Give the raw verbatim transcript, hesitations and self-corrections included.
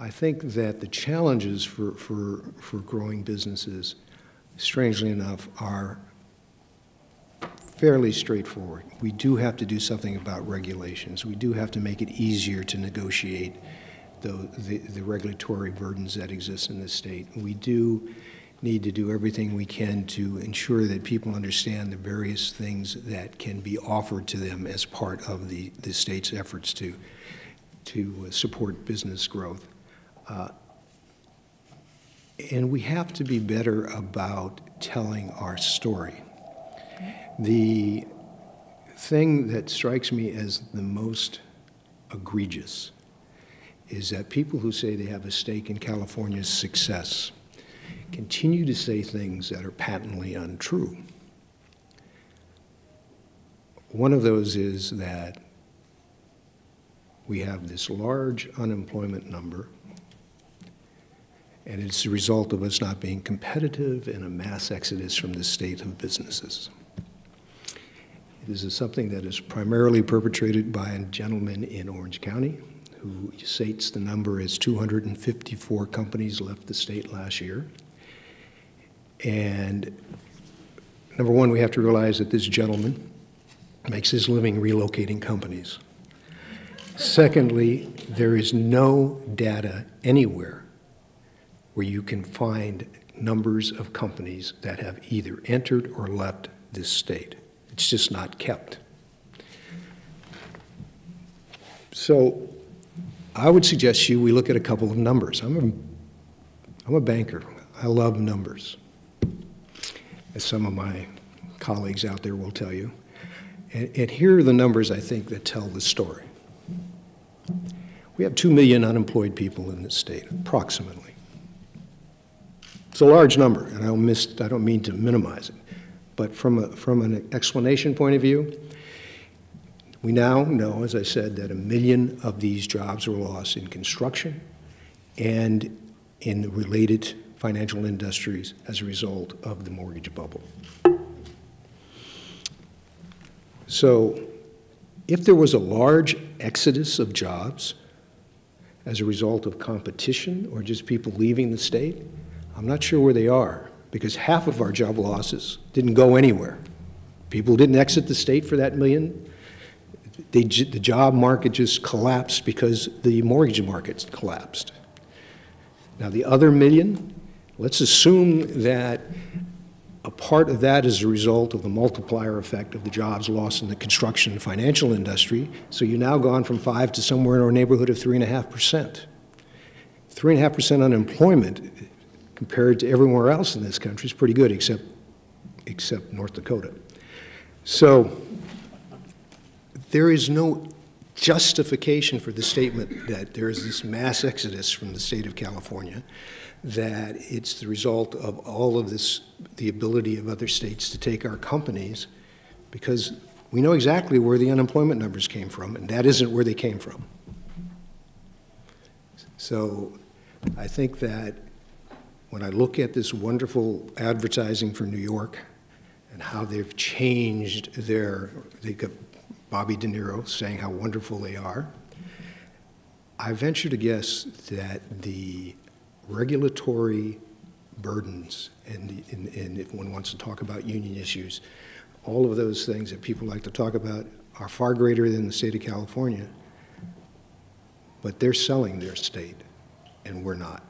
I think that the challenges for, for, for growing businesses, strangely enough, are fairly straightforward. We do have to do something about regulations. We do have to make it easier to negotiate the, the, the regulatory burdens that exist in this state. We do need to do everything we can to ensure that people understand the various things that can be offered to them as part of the, the state's efforts to, to support business growth. Uh, and we have to be better about telling our story. The thing that strikes me as the most egregious is that people who say they have a stake in California's success continue to say things that are patently untrue. One of those is that we have this large unemployment number, and it's the result of us not being competitive and a mass exodus from the state of businesses. This is something that is primarily perpetrated by a gentleman in Orange County who states the number is two hundred fifty-four companies left the state last year. And number one, we have to realize that this gentleman makes his living relocating companies. Secondly, there is no data anywhere where you can find numbers of companies that have either entered or left this state. It's just not kept. So I would suggest to you we look at a couple of numbers. I'm a, I'm a banker. I love numbers, as some of my colleagues out there will tell you. And, and here are the numbers, I think, that tell the story. We have two million unemployed people in this state, approximately. It's a large number, and I don't, miss, I don't mean to minimize it. But from, a, from an explanation point of view, we now know, as I said, that a million of these jobs were lost in construction and in the related financial industries as a result of the mortgage bubble. So if there was a large exodus of jobs as a result of competition or just people leaving the state, I'm not sure where they are, because half of our job losses didn't go anywhere. People didn't exit the state for that million. They, the job market just collapsed because the mortgage market collapsed. Now the other million, let's assume that a part of that is a result of the multiplier effect of the jobs lost in the construction and financial industry. So you've now gone from five to somewhere in our neighborhood of three and a half percent. Three and a half percent unemployment compared to everywhere else in this country is pretty good, except, except North Dakota. So there is no justification for the statement that there is this mass exodus from the state of California, that it's the result of all of this, the ability of other states to take our companies, because we know exactly where the unemployment numbers came from, and that isn't where they came from. So I think that when I look at this wonderful advertising for New York and how they've changed their, they've got Bobby De Niro saying how wonderful they are, I venture to guess that the regulatory burdens, and, and, and if one wants to talk about union issues, all of those things that people like to talk about are far greater than the state of California, but they're selling their state and we're not.